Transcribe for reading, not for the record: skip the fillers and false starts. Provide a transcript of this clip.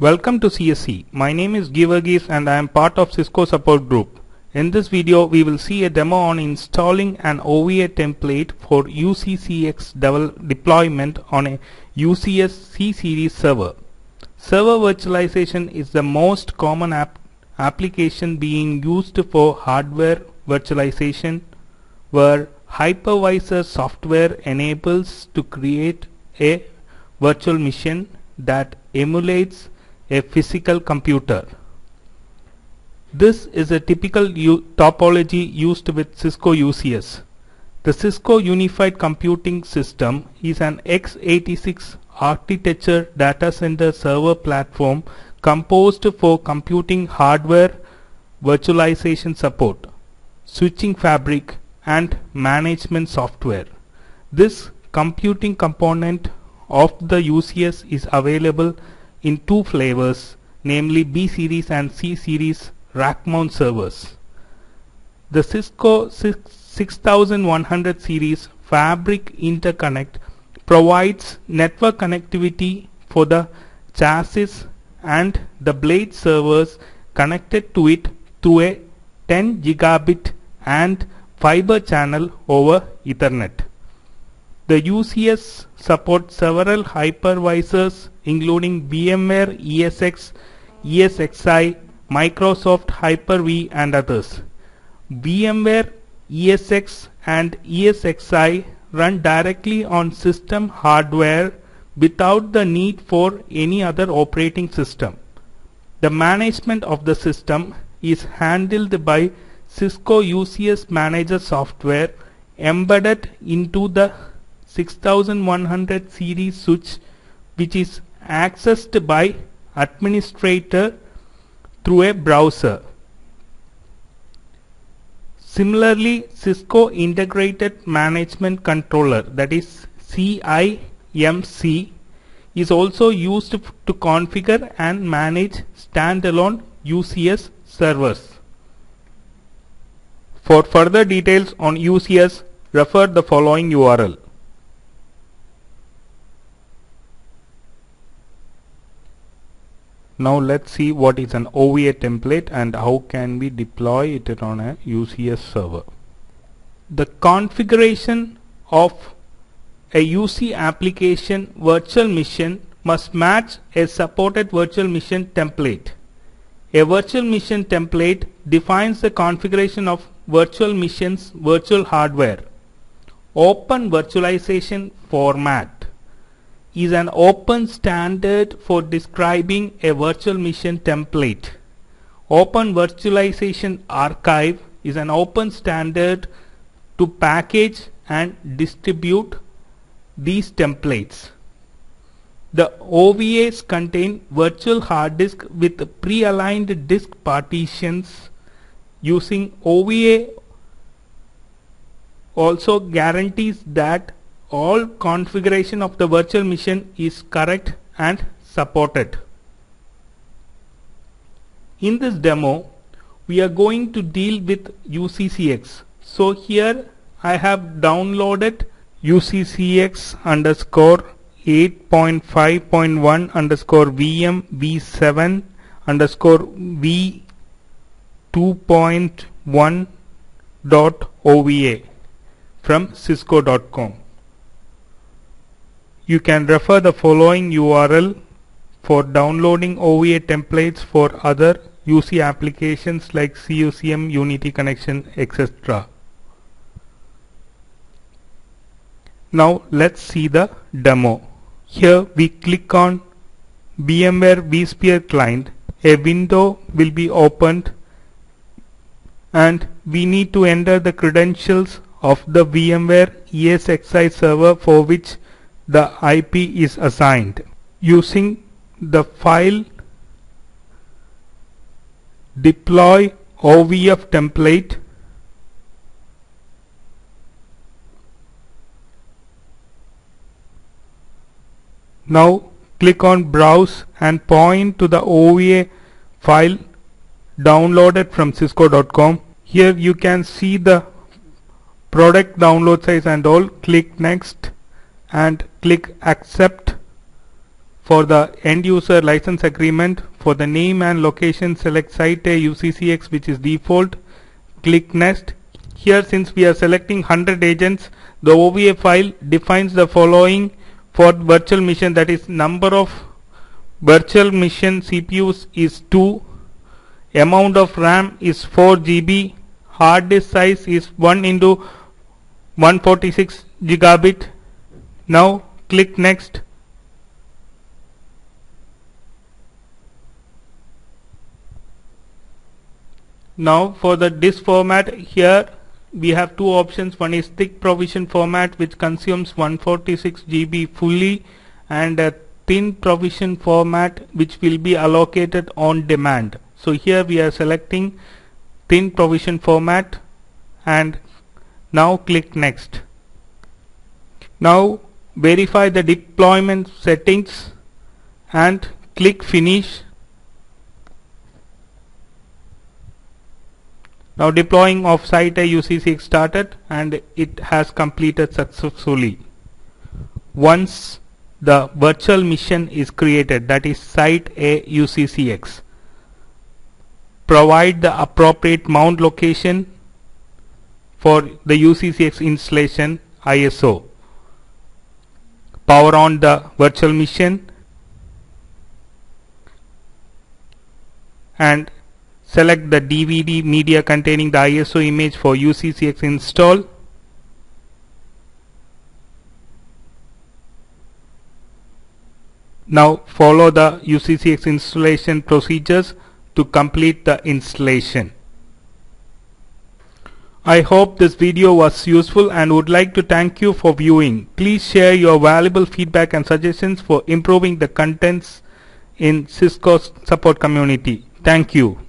Welcome to CSC. My name is Givergis and I am part of Cisco support group. In this video we will see a demo on installing an OVA template for UCCX deployment on a UCS C-Series server. Server virtualization is the most common application being used for hardware virtualization, where hypervisor software enables to create a virtual machine that emulates a physical computer. This is a typical topology used with Cisco UCS. The Cisco Unified Computing System is an x86 architecture data center server platform composed for computing hardware, virtualization support, switching fabric and management software. This computing component of the UCS is available in two flavors, namely B-Series and C-Series rack mount servers. The Cisco 6100 series fabric interconnect provides network connectivity for the chassis and the blade servers connected to it through a 10 gigabit and fiber channel over Ethernet. The UCS supports several hypervisors including VMware, ESX, ESXi, Microsoft Hyper-V and others. VMware, ESX and ESXi run directly on system hardware without the need for any other operating system. The management of the system is handled by Cisco UCS Manager software embedded into the 6100 series switch, which is accessed by administrator through a browser. Similarly, Cisco Integrated Management Controller, that is CIMC, is also used to configure and manage standalone UCS servers. For further details on UCS, refer the following URL. Now let's see what is an OVA template and how can we deploy it on a UCS server. The configuration of a UC application virtual machine must match a supported virtual machine template. A virtual machine template defines the configuration of virtual machines, virtual hardware. Open virtualization format is an open standard for describing a virtual machine template. Open virtualization archive is an open standard to package and distribute these templates. The OVAs contain virtual hard disk with pre-aligned disk partitions. Using OVA also guarantees that all configuration of the virtual machine is correct and supported. In this demo we are going to deal with UCCX. So here I have downloaded UCCX_8.5.1/VM v7/v2.1.OVA from cisco.com. You can refer the following URL for downloading OVA templates for other UC applications like CUCM, Unity Connection, etc. Now let's see the demo. Here we click on VMware vSphere client. A window will be opened and we need to enter the credentials of the VMware ESXi server for which the IP is assigned. Using the file deploy OVF template, now click on browse and point to the OVA file downloaded from cisco.com. Here you can see the product download size and all. Click next and click accept For the end user license agreement, for the name and location, select Site A UCCX, which is default. Click Next. Here, since we are selecting 100 agents, the OVA file defines the following for virtual machine, that is number of virtual machine CPUs is 2, amount of RAM is 4 GB, hard disk size is 1 × 146 gigabit. Now click Next. Now for the disk format, here we have two options. One is thick provision format, which consumes 146 GB fully, and a thin provision format, which will be allocated on demand. So here we are selecting thin provision format and now click Next. Now verify the deployment settings and click Finish. Now deploying of Site A UCCX started and it has completed successfully. Once the virtual machine is created, that is Site A UCCX, provide the appropriate mount location for the UCCX installation ISO. Power on the virtual machine and select the DVD media containing the ISO image for UCCX install. Now follow the UCCX installation procedures to complete the installation. I hope this video was useful and would like to thank you for viewing. Please share your valuable feedback and suggestions for improving the contents in Cisco's support community. Thank you.